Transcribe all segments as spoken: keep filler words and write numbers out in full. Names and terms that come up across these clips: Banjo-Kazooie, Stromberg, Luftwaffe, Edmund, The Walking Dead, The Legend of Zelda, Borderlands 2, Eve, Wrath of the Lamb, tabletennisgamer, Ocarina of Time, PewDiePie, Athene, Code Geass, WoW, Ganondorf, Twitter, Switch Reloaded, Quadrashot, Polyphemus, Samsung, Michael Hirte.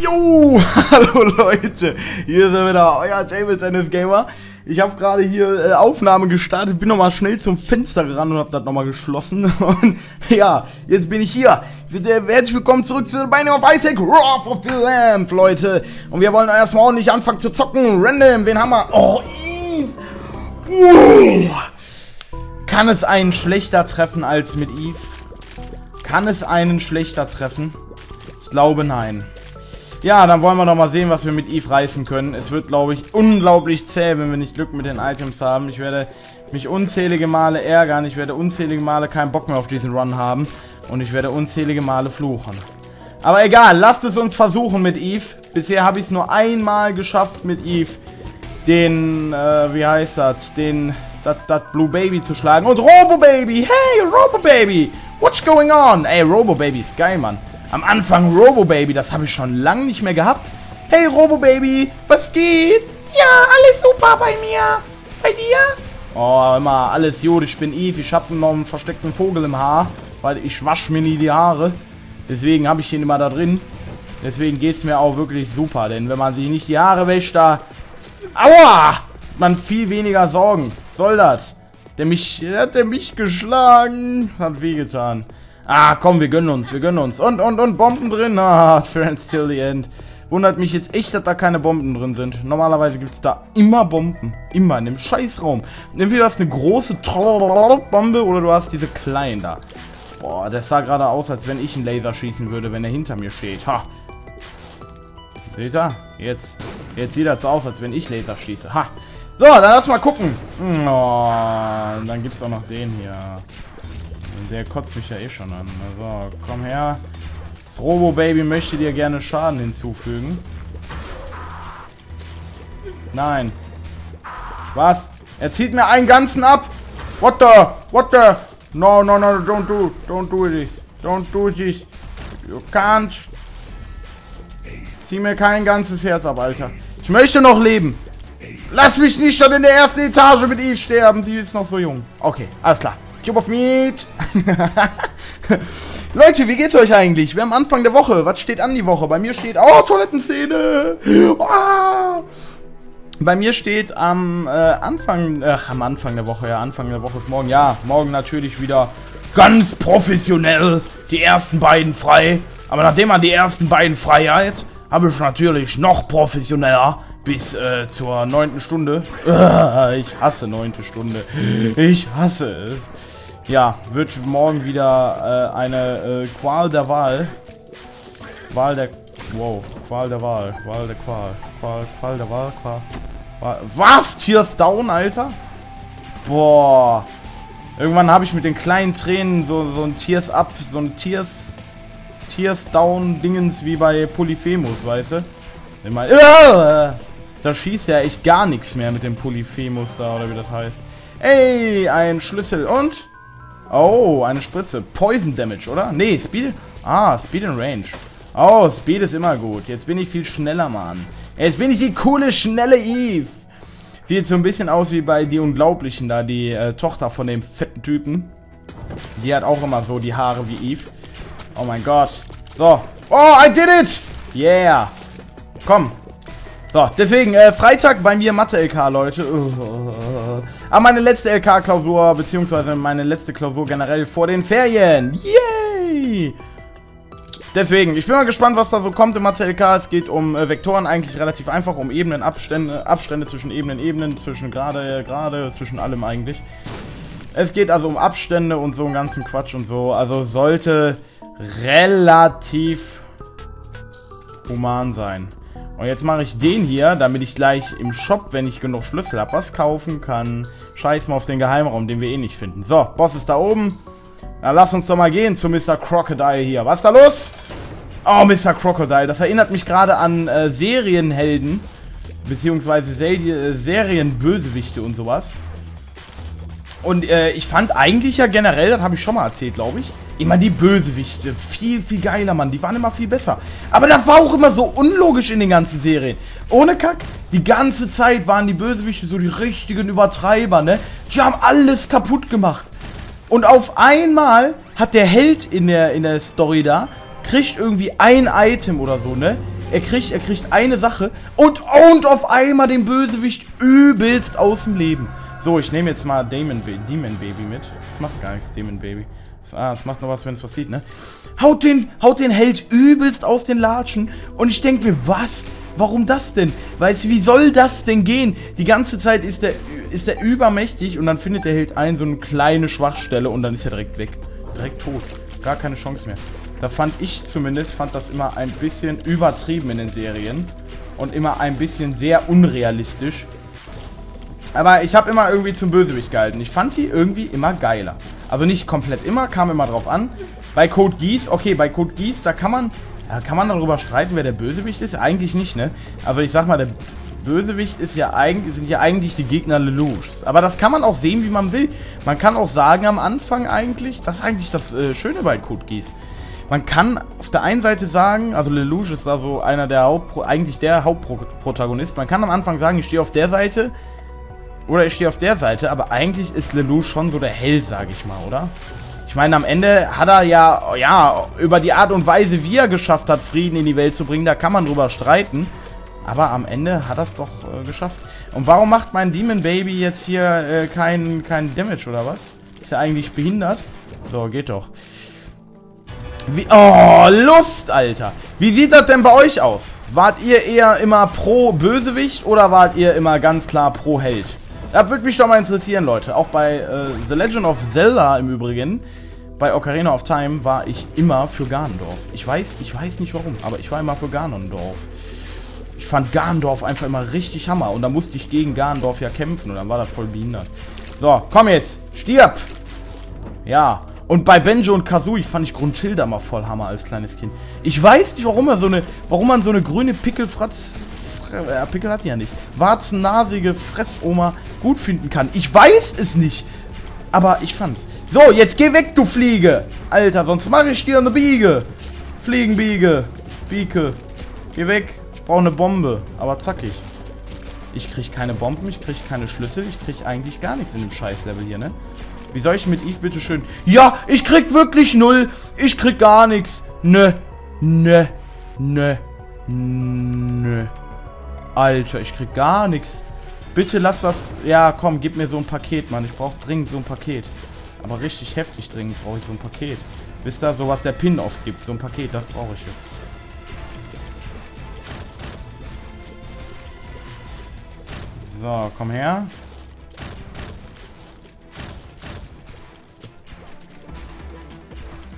Jo, hallo Leute, hier ist er wieder, euer Tabletennisgamer. Ich habe gerade hier äh, Aufnahmen gestartet, bin nochmal schnell zum Fenster gerannt und habe das nochmal geschlossen. Und ja, jetzt bin ich hier. Herzlich willkommen zurück zu The Binding of Isaac, Wrath of the Lamb, Leute. Und wir wollen erstmal ordentlich anfangen zu zocken. Random, wen haben wir? Oh, Eve. Puh. Kann es einen schlechter treffen als mit Eve? Kann es einen schlechter treffen? Ich glaube, nein. Ja, dann wollen wir doch mal sehen, was wir mit Eve reißen können. Es wird, glaube ich, unglaublich zäh, wenn wir nicht Glück mit den Items haben. Ich werde mich unzählige Male ärgern. Ich werde unzählige Male keinen Bock mehr auf diesen Run haben. Und ich werde unzählige Male fluchen. Aber egal, lasst es uns versuchen mit Eve. Bisher habe ich es nur einmal geschafft mit Eve, den, äh, wie heißt das, den, das, das Blue Baby zu schlagen. Und Robo Baby, hey, Robo Baby, what's going on? Ey, Robo Baby ist geil, Mann. Am Anfang Robo-Baby, das habe ich schon lange nicht mehr gehabt. Hey Robo-Baby, was geht? Ja, alles super bei mir. Bei dir? Oh, immer alles gut, ich bin Eve. Ich habe noch einen versteckten Vogel im Haar, weil ich wasche mir nie die Haare. Deswegen habe ich den immer da drin. Deswegen geht es mir auch wirklich super, denn wenn man sich nicht die Haare wäscht, da... Aua! Man viel weniger Sorgen. Soll das? Der mich... Hat der mich geschlagen? Hat wehgetan. Ah, komm, wir gönnen uns, wir gönnen uns. Und, und, und, Bomben drin. Ah, Friends till the end. Wundert mich jetzt echt, dass da keine Bomben drin sind. Normalerweise gibt es da immer Bomben. Immer in dem Scheißraum. Entweder hast du eine große Bombe oder du hast diese kleinen da. Boah, das sah gerade aus, als wenn ich einen Laser schießen würde, wenn er hinter mir steht. Ha. Seht ihr? Jetzt, jetzt sieht das aus, als wenn ich Laser schieße. Ha. So, dann lass mal gucken. Oh, dann gibt es auch noch den hier. Der kotzt mich ja eh schon an. Also, komm her. Das Robo-Baby möchte dir gerne Schaden hinzufügen. Nein. Was? Er zieht mir einen ganzen ab. What the? What the? No, no, no, don't do. Don't do this. Don't do this. You can't. Zieh mir kein ganzes Herz ab, Alter. Ich möchte noch leben. Lass mich nicht schon in der ersten Etage mit Eve sterben. Sie ist noch so jung. Okay, alles klar. Cube of Meat. Leute, wie geht's euch eigentlich? Wir haben Anfang der Woche. Was steht an die Woche? Bei mir steht... Oh, Toilettenszene! Oh. Bei mir steht am äh, Anfang... Ach, am Anfang der Woche. Ja, Anfang der Woche ist morgen. Ja, morgen natürlich wieder ganz professionell die ersten beiden frei. Aber nachdem man die ersten beiden frei hat, habe ich natürlich noch professioneller... Bis äh, zur neunten Stunde. Äh, ich hasse neunte Stunde. Ich hasse es. Ja, wird morgen wieder äh, eine äh, Qual der Wahl. Wahl der... Wow. Qual der Wahl. Wahl der Qual. Qual, Qual der Wahl. Qual. Wahl. Was? Tears down, Alter? Boah. Irgendwann habe ich mit den kleinen Tränen so, so ein Tears up, so ein Tears... Tears down Dingens wie bei Polyphemus, weißt du? Ich meine... Äh, Da schießt ja echt gar nichts mehr mit dem Polyphemus da, oder wie das heißt. Ey, ein Schlüssel und... Oh, eine Spritze. Poison Damage, oder? Nee, Speed... Ah, Speed and Range. Oh, Speed ist immer gut. Jetzt bin ich viel schneller, Mann. Jetzt bin ich die coole, schnelle Eve. Sieht so ein bisschen aus wie bei Die Unglaublichen da, die äh, Tochter von dem fetten Typen. Die hat auch immer so die Haare wie Eve. Oh mein Gott. So. Oh, I did it! Yeah. Komm. So, deswegen, äh, Freitag bei mir Mathe-L K, Leute. Uh, aber meine letzte L K-Klausur, beziehungsweise meine letzte Klausur generell vor den Ferien. Yay! Deswegen, ich bin mal gespannt, was da so kommt im Mathe-L K. Es geht um äh, Vektoren, eigentlich relativ einfach, um Ebenen, Abstände, Abstände zwischen Ebenen, Ebenen, zwischen gerade, gerade, zwischen allem eigentlich. Es geht also um Abstände und so einen ganzen Quatsch und so. Also sollte relativ human sein. Und jetzt mache ich den hier, damit ich gleich im Shop, wenn ich genug Schlüssel habe, was kaufen kann. Scheiß mal auf den Geheimraum, den wir eh nicht finden. So, Boss ist da oben. Na, lass uns doch mal gehen zu Mister Crocodile hier. Was ist da los? Oh, Mister Crocodile. Das erinnert mich gerade an äh, Serienhelden. Beziehungsweise Se äh, Serienbösewichte und sowas. Und äh, ich fand eigentlich ja generell, das habe ich schon mal erzählt, glaube ich, immer die Bösewichte. Viel, viel geiler, Mann. Die waren immer viel besser. Aber das war auch immer so unlogisch in den ganzen Serien. Ohne Kack. Die ganze Zeit waren die Bösewichte so die richtigen Übertreiber, ne? Die haben alles kaputt gemacht. Und auf einmal hat der Held in der, in der Story da, kriegt irgendwie ein Item oder so, ne? Er kriegt, er kriegt eine Sache und, und auf einmal den Bösewicht übelst aus dem Leben. So, ich nehme jetzt mal Demon, Demon Baby mit. Das macht gar nichts, Demon Baby. Das, ah, das macht noch was, wenn es was sieht, ne? Haut den, haut den Held übelst aus den Latschen und ich denke mir, was? Warum das denn? Weißt du, wie soll das denn gehen? Die ganze Zeit ist der, ist der übermächtig und dann findet der Held ein, so eine kleine Schwachstelle und dann ist er direkt weg. Direkt tot. Gar keine Chance mehr. Da fand ich zumindest, fand das immer ein bisschen übertrieben in den Serien. Und immer ein bisschen sehr unrealistisch. Aber ich habe immer irgendwie zum Bösewicht gehalten. Ich fand die irgendwie immer geiler. Also nicht komplett immer, kam immer drauf an. Bei Code Geass, okay, bei Code Geass, da kann man... Ja, kann man darüber streiten, wer der Bösewicht ist? Eigentlich nicht, ne? Also ich sag mal, der Bösewicht ist ja eigentlich, sind ja eigentlich die Gegner Lelouchs. Aber das kann man auch sehen, wie man will. Man kann auch sagen am Anfang eigentlich, das ist eigentlich das äh, Schöne bei Code Geass. Man kann auf der einen Seite sagen, also Lelouch ist da so einer der Hauptpro eigentlich der Hauptprotagonist. Man kann am Anfang sagen, ich stehe auf der Seite oder ich stehe auf der Seite, aber eigentlich ist Lelouch schon so der Held, sage ich mal, oder? Ich meine, am Ende hat er ja, ja, über die Art und Weise, wie er geschafft hat, Frieden in die Welt zu bringen, da kann man drüber streiten. Aber am Ende hat er es doch äh, geschafft. Und warum macht mein Demon Baby jetzt hier äh, keinen kein Damage oder was? Ist ja eigentlich behindert. So, geht doch. Wie, oh, Lust, Alter. Wie sieht das denn bei euch aus? Wart ihr eher immer pro Bösewicht oder wart ihr immer ganz klar pro Held? Das würde mich doch mal interessieren, Leute. Auch bei äh, The Legend of Zelda im Übrigen, bei Ocarina of Time, war ich immer für Ganondorf. Ich weiß, ich weiß nicht warum, aber ich war immer für Ganondorf. Ich fand Ganondorf einfach immer richtig Hammer. Und da musste ich gegen Ganondorf ja kämpfen und dann war das voll behindert. So, komm jetzt, stirb! Ja, und bei Banjo und Kazooie fand ich Gruntilda mal voll Hammer als kleines Kind. Ich weiß nicht, warum er so eine, warum man so eine grüne Pickelfratz... Pickel hat die ja nicht. Warzennasige Fressoma gut finden kann. Ich weiß es nicht. Aber ich fand's. So, jetzt geh weg, du Fliege. Alter, sonst mache ich dir eine Biege. Fliegenbiege. Bieke. Geh weg. Ich brauche eine Bombe. Aber zackig. Ich krieg keine Bomben, ich krieg keine Schlüssel. Ich krieg eigentlich gar nichts in dem Scheiß-Level hier, ne? Wie soll ich mit Eve bitte schön... Ja, ich krieg wirklich null. Ich krieg gar nichts. Nö. Nö. Nö. Nö. Alter, ich krieg gar nichts. Bitte lass das... Ja, komm, gib mir so ein Paket, Mann. Ich brauche dringend so ein Paket. Aber richtig heftig dringend brauche ich so ein Paket. Wisst ihr, so was der Pin oft gibt. So ein Paket, das brauche ich jetzt. So, komm her.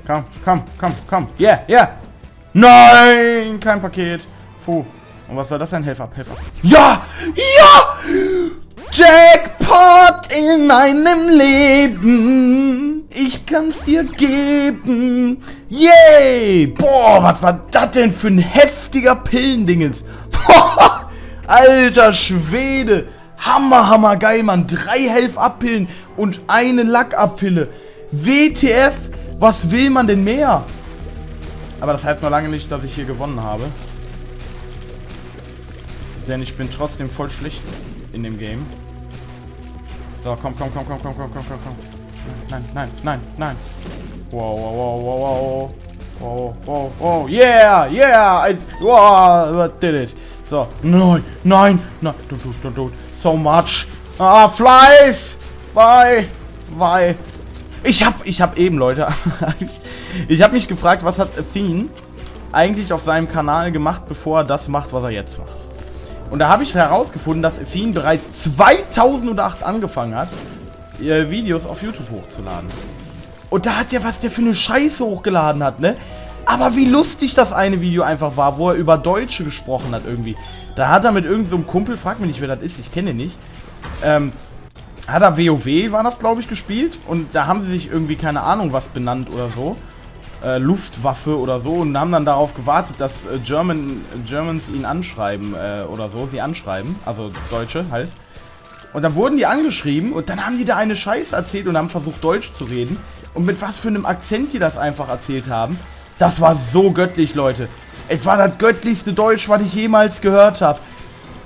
Komm, komm, komm, komm. Yeah, yeah. Nein, kein Paket. Puh. Und was soll das denn? Helfer, Helfer. Ja! Ja! Jackpot in meinem Leben. Ich kann's dir geben. Yay! Boah, was war das denn für ein heftiger Pillendingens? Boah! Alter Schwede! Hammer, hammer, geil, Mann. Drei Helf-Ab-Pillen und eine Lack-Ab-Pille. W T F? Was will man denn mehr? Aber das heißt noch lange nicht, dass ich hier gewonnen habe. Denn ich bin trotzdem voll schlecht in dem Game. So, komm, komm, komm, komm, komm, komm, komm, komm, komm. Nein, nein, nein, nein. Wow, wow, wow, wow, wow. Wow, wow, wow. Yeah, yeah. I, wow, I did it. So, nein, nein, nein. Don't, don't, don't, don't. So much. Ah, Fleiß. Bye, bye. Ich hab, ich hab eben, Leute. ich, ich hab mich gefragt, was hat Athene eigentlich auf seinem Kanal gemacht, bevor er das macht, was er jetzt macht. Und da habe ich herausgefunden, dass Evine bereits zweitausendacht angefangen hat, ihr Videos auf YouTube hochzuladen. Und da hat ja was der für eine Scheiße hochgeladen hat, ne? Aber wie lustig das eine Video einfach war, wo er über Deutsche gesprochen hat irgendwie. Da hat er mit irgendeinem so Kumpel, frag mich nicht, wer das ist, ich kenne ihn nicht, ähm, hat er WoW, war das glaube ich, gespielt. Und da haben sie sich irgendwie, keine Ahnung, was benannt oder so. Äh, Luftwaffe oder so und haben dann darauf gewartet, dass äh, German, Germans ihn anschreiben äh, oder so, sie anschreiben, also Deutsche halt. Und dann wurden die angeschrieben und dann haben die da eine Scheiße erzählt und haben versucht Deutsch zu reden und mit was für einem Akzent die das einfach erzählt haben, das war so göttlich, Leute. Es war das göttlichste Deutsch, was ich jemals gehört habe.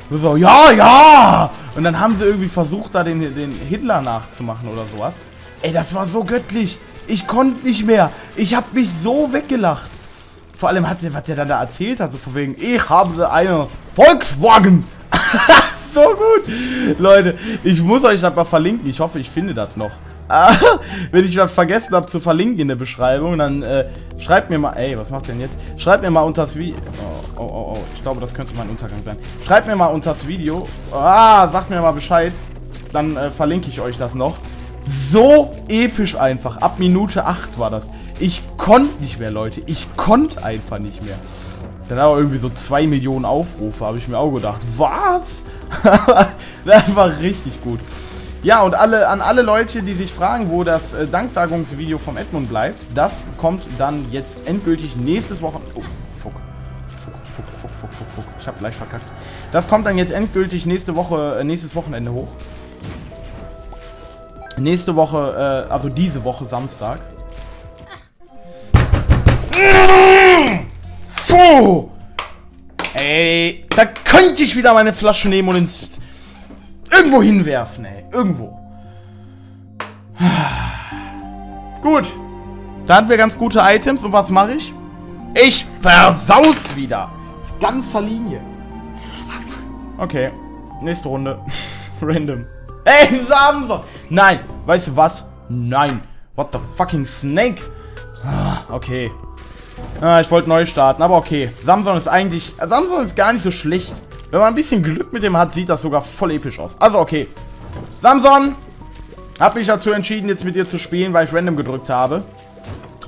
So, ja, ja! Und dann haben sie irgendwie versucht, da den, den Hitler nachzumachen oder sowas. Ey, das war so göttlich. Ich konnte nicht mehr. Ich habe mich so weggelacht. Vor allem hat der, was der dann da erzählt hat, so von wegen, ich habe eine Volkswagen. So gut. Leute, ich muss euch das mal verlinken. Ich hoffe, ich finde das noch. Wenn ich was vergessen habe zu verlinken in der Beschreibung, dann äh, schreibt mir mal, ey, was macht denn jetzt? Schreibt mir mal unters Video. Oh, oh, oh, oh, ich glaube, das könnte mein Untergang sein. Schreibt mir mal unters Video. Ah, sagt mir mal Bescheid. Dann äh, verlinke ich euch das noch. So episch einfach. Ab Minute acht war das. Ich konnte nicht mehr, Leute. Ich konnte einfach nicht mehr. Dann aber irgendwie so zwei Millionen Aufrufe, habe ich mir auch gedacht. Was? Das war richtig gut. Ja, und alle, an alle Leute, die sich fragen, wo das äh, Danksagungsvideo vom Edmund bleibt, das kommt dann jetzt endgültig nächstes Wochenende. Oh, fuck. Fuck, fuck, fuck, fuck, fuck, fuck. Ich habe gleich verkackt. Das kommt dann jetzt endgültig nächste Woche, äh, nächstes Wochenende hoch. Nächste Woche, äh, also diese Woche Samstag. Puh! Ey, da könnte ich wieder meine Flasche nehmen und ins... irgendwo hinwerfen, ey. Irgendwo. Gut. Da hatten wir ganz gute Items. Und was mache ich? Ich versaus wieder. Auf ganzer Linie. Okay. Nächste Runde. Random. Ey, Samson. Nein. Weißt du was? Nein. What the fucking snake? Okay. Ah, ich wollte neu starten, aber okay. Samson ist eigentlich... Samson ist gar nicht so schlecht. Wenn man ein bisschen Glück mit dem hat, sieht das sogar voll episch aus. Also, okay. Samson! Hab mich dazu entschieden, jetzt mit dir zu spielen, weil ich random gedrückt habe.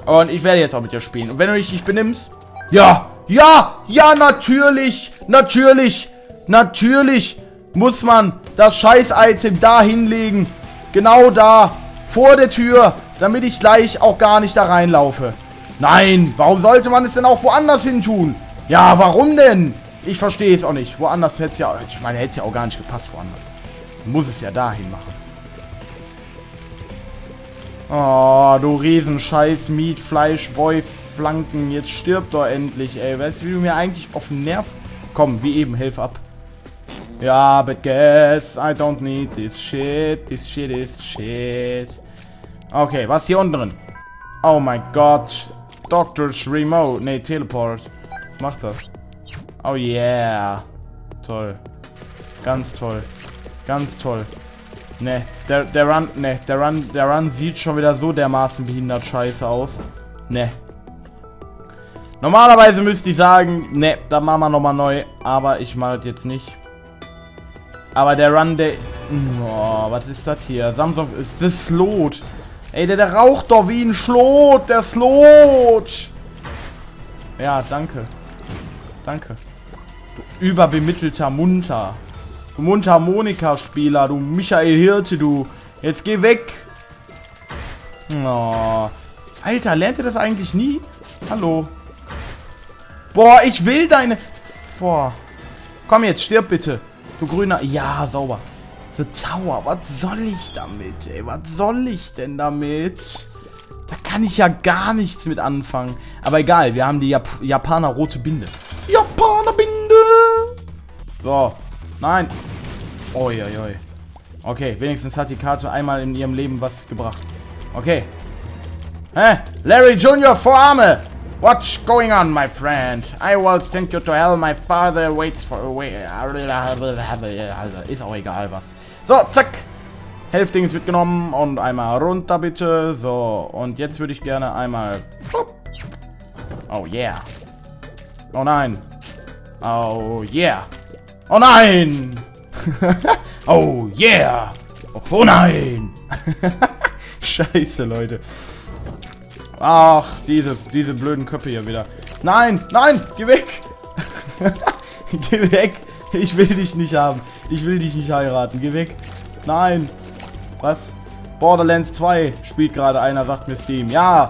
Und ich werde jetzt auch mit dir spielen. Und wenn du dich nicht benimmst... Ja! Ja! Ja, natürlich! Natürlich! Natürlich! Muss man das Scheiß-Item da hinlegen. Genau da. Vor der Tür. Damit ich gleich auch gar nicht da reinlaufe. Nein! Warum sollte man es denn auch woanders hin tun? Ja, warum denn? Ich verstehe es auch nicht. Woanders hätte es ja... Ich meine, hätte es ja auch gar nicht gepasst woanders. Muss es ja dahin machen. Oh, du Riesenscheiß, Miet, Fleisch, Boy, Flanken. Jetzt stirbt doch endlich, ey. Weißt du, wie du mir eigentlich auf den Nerv... Komm, wie eben, hilf ab. Ja, but guess I don't need this shit. This shit is shit. Okay, was hier unten drin? Oh mein Gott. Doctor's Remote. Nee, Teleport. Was macht das? Oh yeah. Toll. Ganz toll. Ganz toll. Ne, der, der Run, ne, der Run, der Run sieht schon wieder so dermaßen behindert scheiße aus. Ne. Normalerweise müsste ich sagen, ne, da machen wir nochmal neu. Aber ich mache das jetzt nicht. Aber der Run, der... Oh, was ist das hier? Samsung ist das Slot. Ey, der, der raucht doch wie ein Schlot. Der Slot. Ja, danke. Danke. Du überbemittelter Munter. Du Mundharmonika-Spieler, du Michael Hirte, du. Jetzt geh weg. Oh. Alter, lernt ihr das eigentlich nie? Hallo. Boah, ich will deine... Boah. Komm jetzt, stirb bitte. Du grüner... Ja, sauber. The Tower, was soll ich damit, ey? Was soll ich denn damit? Da kann ich ja gar nichts mit anfangen. Aber egal, wir haben die Jap Japaner rote Binde. Japaner Binde! So. Nein. Oi, oi, oi. Okay, wenigstens hat die Karte einmal in ihrem Leben was gebracht. Okay. Hä? Larry Junior, Vorarme! What's going on, my friend? I will send you to hell. My father waits for a way. Ist auch egal was. So, zack. Hälftings mitgenommen und einmal runter bitte. So, und jetzt würde ich gerne einmal... Oh yeah. Oh nein. Oh yeah. Oh nein. Oh yeah. Oh nein. Scheiße, Leute. Ach, diese, diese blöden Köpfe hier wieder. Nein, nein, geh weg. Geh weg. Ich will dich nicht haben. Ich will dich nicht heiraten. Geh weg. Nein. Was? Borderlands zwei spielt gerade einer, sagt mir Steam. Ja,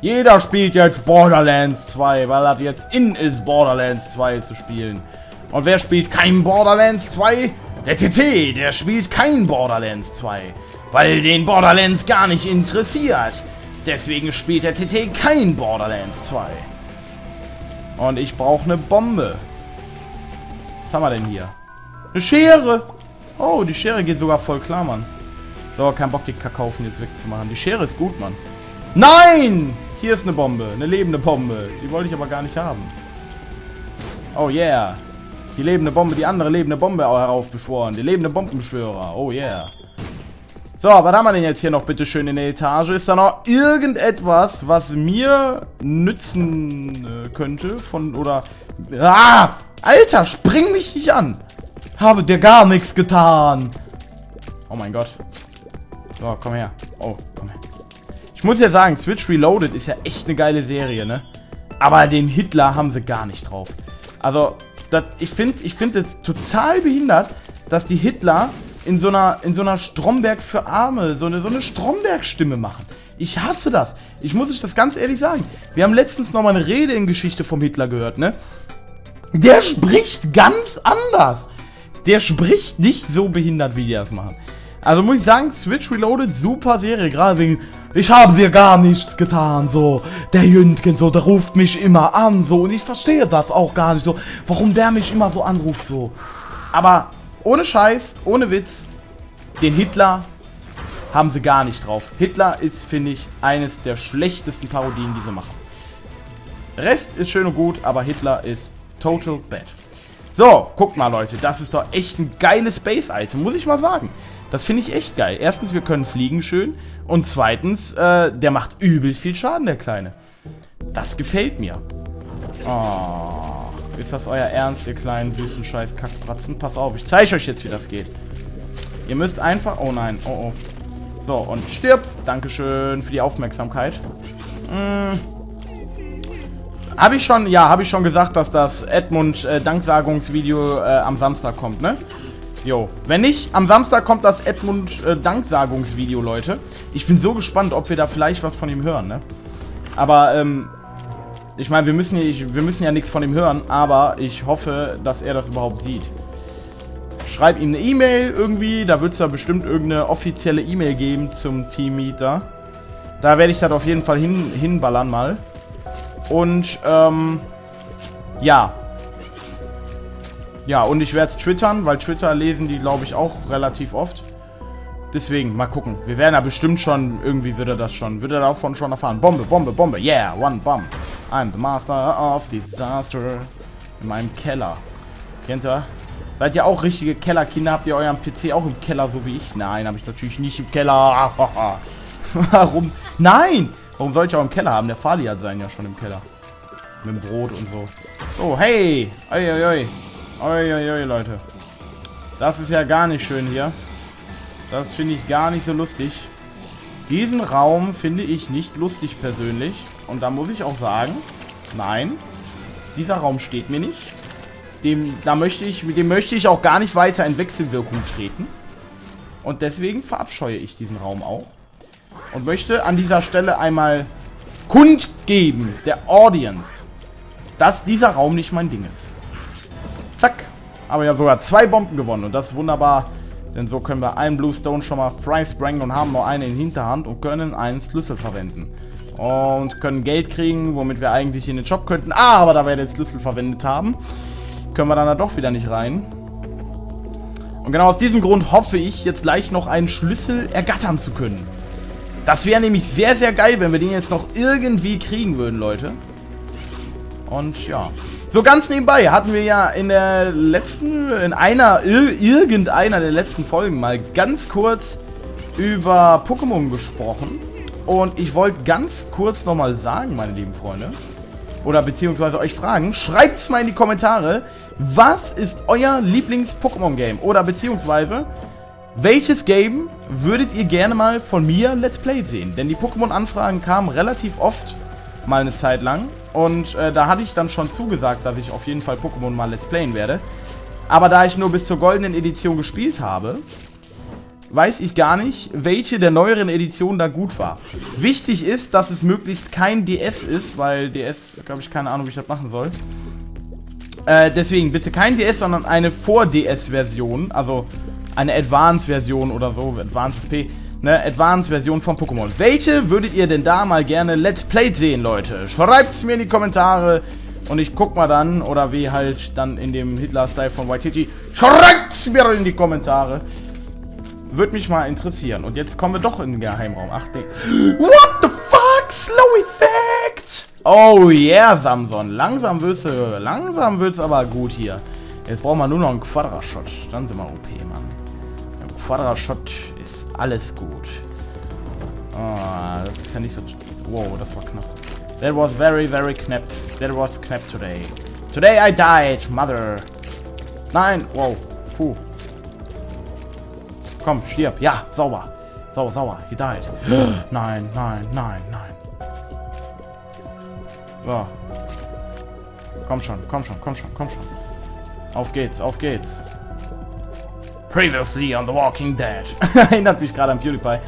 jeder spielt jetzt Borderlands zwei, weil das jetzt in ist, Borderlands zwei zu spielen. Und wer spielt kein Borderlands zwei? Der T T, der spielt kein Borderlands zwei, weil den Borderlands gar nicht interessiert. Deswegen spielt der T T kein Borderlands zwei. Und ich brauche eine Bombe. Was haben wir denn hier? Eine Schere. Oh, die Schere geht sogar voll klar, Mann. So, kein Bock, die Kakaofen jetzt wegzumachen. Die Schere ist gut, Mann. Nein! Hier ist eine Bombe, eine lebende Bombe. Die wollte ich aber gar nicht haben. Oh yeah. Die lebende Bombe, die andere lebende Bombe heraufbeschworen. Die lebende Bombenbeschwörer. Oh yeah. So, was haben wir denn jetzt hier noch bitte schön in der Etage? Ist da noch irgendetwas, was mir nützen äh, könnte? Von, oder... Ah! Alter, spring mich nicht an! Habe dir gar nichts getan! Oh mein Gott. So, komm her. Oh, komm her. Ich muss ja sagen, Switch Reloaded ist ja echt eine geile Serie, ne? Aber den Hitler haben sie gar nicht drauf. Also, das, ich finde ich find das total behindert, dass die Hitler in so einer, in so einer Stromberg für Arme, so eine, so eine Stromberg-Stimme machen. Ich hasse das. Ich muss euch das ganz ehrlich sagen. Wir haben letztens nochmal eine Rede in Geschichte vom Hitler gehört, ne? Der spricht ganz anders. Der spricht nicht so behindert, wie die das machen. Also muss ich sagen, Switch Reloaded, super Serie. Gerade wegen, ich habe dir gar nichts getan, so. Der Jündgen, so, der ruft mich immer an, so. Und ich verstehe das auch gar nicht, so. Warum der mich immer so anruft, so. Aber ohne Scheiß, ohne Witz, den Hitler haben sie gar nicht drauf. Hitler ist, finde ich, eines der schlechtesten Parodien, die sie machen. Rest ist schön und gut, aber Hitler ist total bad. So, guckt mal, Leute, das ist doch echt ein geiles Space-Item, muss ich mal sagen. Das finde ich echt geil. Erstens, wir können fliegen schön. Und zweitens, äh, der macht übelst viel Schaden, der Kleine. Das gefällt mir. Oh, ist das euer Ernst, ihr kleinen, süßen Scheiß-Kackpratzen? Pass auf, ich zeige euch jetzt, wie das geht. Ihr müsst einfach... Oh nein, oh oh. So, und stirb. Dankeschön für die Aufmerksamkeit. Hm. Habe ich schon... Ja, habe ich schon gesagt, dass das Edmund-Danksagungsvideo äh, äh, am Samstag kommt, ne? Jo, wenn nicht, am Samstag kommt das Edmund-Danksagungsvideo, äh, Leute. Ich bin so gespannt, ob wir da vielleicht was von ihm hören, ne? Aber, ähm, ich meine, wir müssen, ich, wir müssen ja nichts von ihm hören, aber ich hoffe, dass er das überhaupt sieht. Schreib ihm eine E-Mail irgendwie, da wird es ja bestimmt irgendeine offizielle E-Mail geben zum Team-Meet da. Da werde ich das auf jeden Fall hin, hinballern mal. Und, ähm, ja. Ja, und ich werde es twittern, weil Twitter lesen die, glaube ich, auch relativ oft. Deswegen, mal gucken. Wir werden da bestimmt schon, irgendwie wird er das schon, wird er davon schon erfahren. Bombe, Bombe, Bombe, yeah, one bomb. I'm the master of disaster. In meinem Keller. Kennt ihr? Seid ihr auch richtige Kellerkinder? Habt ihr euren P C auch im Keller, so wie ich? Nein, habe ich natürlich nicht im Keller. Warum? Nein! Warum soll ich auch im Keller haben? Der Fali hat seinen ja schon im Keller. Mit dem Brot und so. So, hey! Oi, oi, oi. Uiuiui, Leute. Das ist ja gar nicht schön hier. Das finde ich gar nicht so lustig. Diesen Raum finde ich nicht lustig persönlich. Und da muss ich auch sagen, nein, dieser Raum steht mir nicht. Dem, da möchte ich, mit dem möchte ich auch gar nicht weiter in Wechselwirkung treten. Und deswegen verabscheue ich diesen Raum auch. Und möchte an dieser Stelle einmal kundgeben, der Audience, dass dieser Raum nicht mein Ding ist. Zack. Aber wir haben sogar zwei Bomben gewonnen. Und das ist wunderbar. Denn so können wir einen Bluestone schon mal freisprengen und haben nur eine in Hinterhand und können einen Schlüssel verwenden. Und können Geld kriegen, womit wir eigentlich in den Shop könnten. Ah, aber da wir den Schlüssel verwendet haben, können wir dann da doch wieder nicht rein. Und genau aus diesem Grund hoffe ich, jetzt gleich noch einen Schlüssel ergattern zu können. Das wäre nämlich sehr, sehr geil, wenn wir den jetzt noch irgendwie kriegen würden, Leute. Und ja... So ganz nebenbei hatten wir ja in der letzten, in einer, ir irgendeiner der letzten Folgen mal ganz kurz über Pokémon gesprochen. Und ich wollte ganz kurz nochmal sagen, meine lieben Freunde, oder beziehungsweise euch fragen, schreibt's mal in die Kommentare, was ist euer Lieblings-Pokémon-Game? Oder beziehungsweise, welches Game würdet ihr gerne mal von mir Let's Play sehen? Denn die Pokémon-Anfragen kamen relativ oft mal eine Zeit lang. Und äh, da hatte ich dann schon zugesagt, dass ich auf jeden Fall Pokémon mal Let's Playen werde. Aber da ich nur bis zur goldenen Edition gespielt habe, weiß ich gar nicht, welche der neueren Editionen da gut war. Wichtig ist, dass es möglichst kein D S ist, weil D S, glaube ich, keine Ahnung, wie ich das machen soll. Äh, deswegen bitte kein D S, sondern eine Vor-D S-Version, also eine Advanced-Version oder so, Advanced P. Ne, Advanced-Version von Pokémon. Welche würdet ihr denn da mal gerne Let's Play sehen, Leute? Schreibt's mir in die Kommentare und ich guck mal dann, oder wie halt dann in dem Hitler-Style von Waititi. Schreibt's mir in die Kommentare. Würde mich mal interessieren. Und jetzt kommen wir doch in den Geheimraum. Ach, Digga. What the fuck, Slowy Fan? Oh yeah, Samson. Langsam wird's, langsam wird's aber gut hier. Jetzt brauchen wir nur noch einen Quadrashot. Dann sind wir O P, Mann. Ein Quadrashot ist alles gut. Ah, das ist ja nicht so... Wow, das war knapp. That was very, very knapp. That was knapp today. Today I died, mother. Nein, wow. Puh. Komm, stirb. Ja, sauber. Sauber, sauber. He died. Nein, nein, nein, nein. So. Komm schon, komm schon, komm schon, komm schon. Auf geht's, auf geht's. Previously on The Walking Dead. Erinnert mich gerade an PewDiePie.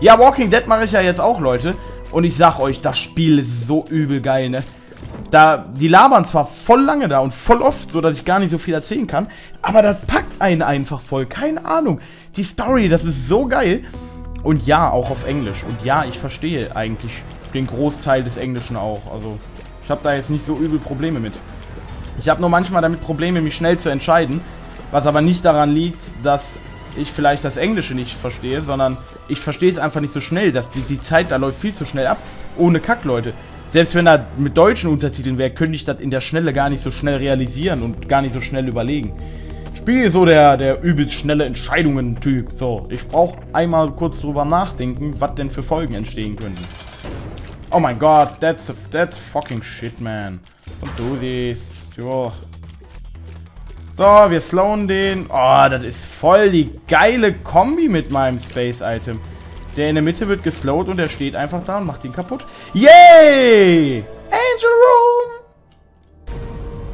Ja, Walking Dead mache ich ja jetzt auch, Leute. Und ich sag euch, das Spiel ist so übel geil, ne? Da, die labern zwar voll lange da und voll oft, so dass ich gar nicht so viel erzählen kann, aber das packt einen einfach voll. Keine Ahnung. Die Story, das ist so geil. Und ja, auch auf Englisch. Und ja, ich verstehe eigentlich den Großteil des Englischen auch. Also, ich habe da jetzt nicht so übel Probleme mit. Ich habe nur manchmal damit Probleme, mich schnell zu entscheiden. Was aber nicht daran liegt, dass ich vielleicht das Englische nicht verstehe, sondern ich verstehe es einfach nicht so schnell. Dass die, die Zeit da läuft viel zu schnell ab. Ohne Kack, Leute. Selbst wenn da mit deutschen Untertiteln wäre, könnte ich das in der Schnelle gar nicht so schnell realisieren und gar nicht so schnell überlegen. Ich bin so der, der übelst schnelle Entscheidungen-Typ. So, ich brauche einmal kurz drüber nachdenken, was denn für Folgen entstehen könnten. Oh mein Gott, that's, a, that's fucking shit, man. Don't do this. Jo. So, wir slowen den. Oh, das ist voll die geile Kombi mit meinem Space-Item. Der in der Mitte wird geslowt und der steht einfach da und macht ihn kaputt. Yay! Angel Room!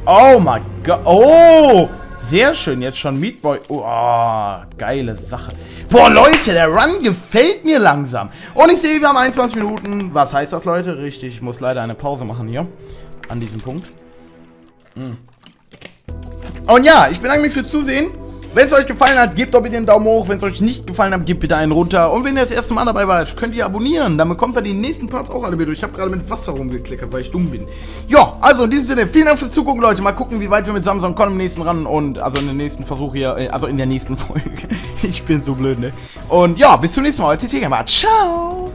Oh mein Gott. Oh! Sehr schön. Jetzt schon Meat Boy. Oh, geile Sache. Boah, Leute, der Run gefällt mir langsam. Und ich sehe, wir haben einundzwanzig Minuten. Was heißt das, Leute? Richtig, ich muss leider eine Pause machen hier. An diesem Punkt. Und ja, ich bedanke mich fürs Zusehen. Wenn es euch gefallen hat, gebt doch bitte einen Daumen hoch. Wenn es euch nicht gefallen hat, gebt bitte einen runter. Und wenn ihr das erste Mal dabei wart, könnt ihr abonnieren. Dann bekommt ihr die nächsten Parts auch alle mit. Ich habe gerade mit Wasser rumgekleckert, weil ich dumm bin. Ja, also in diesem Sinne, vielen Dank fürs Zugucken, Leute. Mal gucken, wie weit wir mit Samsung kommen im nächsten Run. Und also in den nächsten Versuch hier, also in der nächsten Folge. Ich bin so blöd, ne? Und ja, bis zum nächsten Mal. T T Gamer. Ciao.